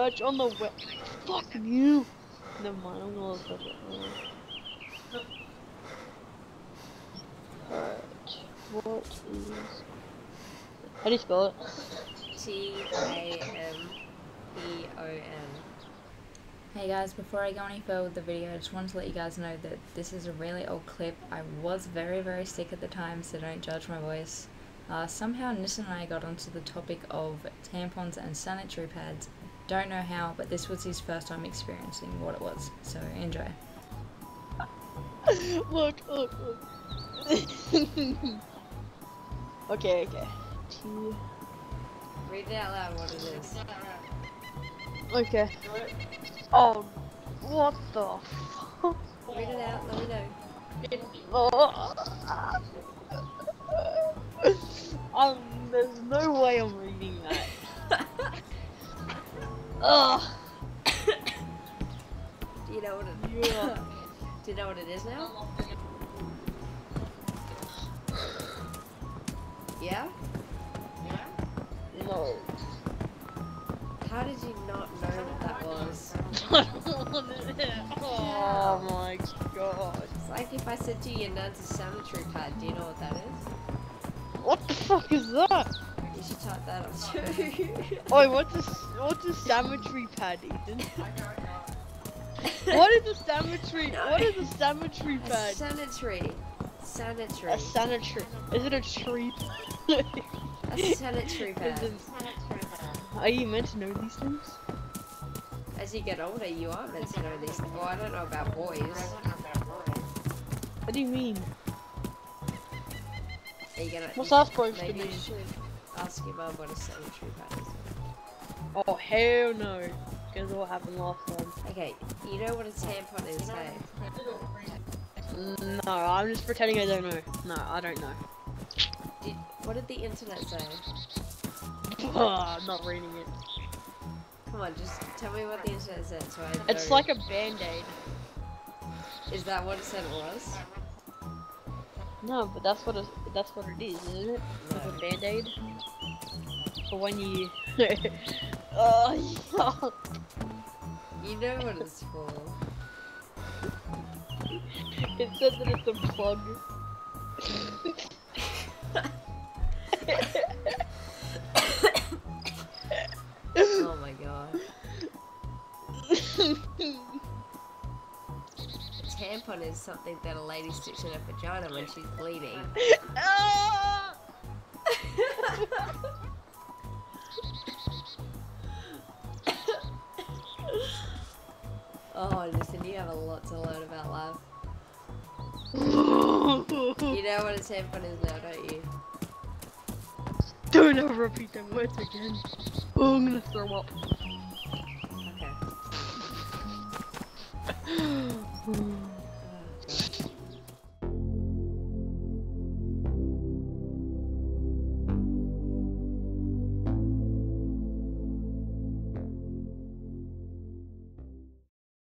search on the web. Fuck you! Never mind, I'm gonna look up it. Alright. What is. How do you spell it? TAMEON. Hey guys, before I go any further with the video, I just wanted to let you guys know that this is a really old clip. I was very sick at the time, so don't judge my voice. Somehow Nissan and I got onto the topic of tampons and sanitary pads. Don't know how, but this was his first time experiencing what it was, so enjoy. Look. Okay. Read it out loud what it is. Okay. Oh, what the fuck? Read it out, let me know. There's no way I'm reading that. Ugh. Do you know what it is? Yeah. Do you know what it is now? Yeah? Yeah? No. How did you not know what that was? Oh my god. It's like if I said to you, your nun's a sanitary pad, do you know what that is? What the fuck is that? You should type that up too. Oi, what's a sanitary pad, Ethan? What is a sanitary pad? A sanitary. Is it a tree? A sanitary pad. Are you meant to know these things? As you get older, you are meant to know these things. Well, I don't know about boys. What do you mean? Are you gonna? What's that supposed to mean? You should ask your mum what a sanitary pad is. Oh hell no! Because what happened last time. Okay, you know what a tampon is, hey? No, I'm just pretending I don't know. No, I don't know. What did the internet say? I'm not reading it. Come on, just tell me what the internet said so I know. It's like a band-aid. Is that what it said it was? No, but that's what it is, isn't it? No. Like a band-aid. For when you... Oh, yeah. You know what it's for. It said that it's a plug. Oh my god. Tampon is something that a lady sticks in her vagina when she's bleeding. Oh, listen, you have a lot to learn about life. You know what a tampon is now, don't you? Don't ever repeat them words again. Oh, I'm gonna throw up. Okay.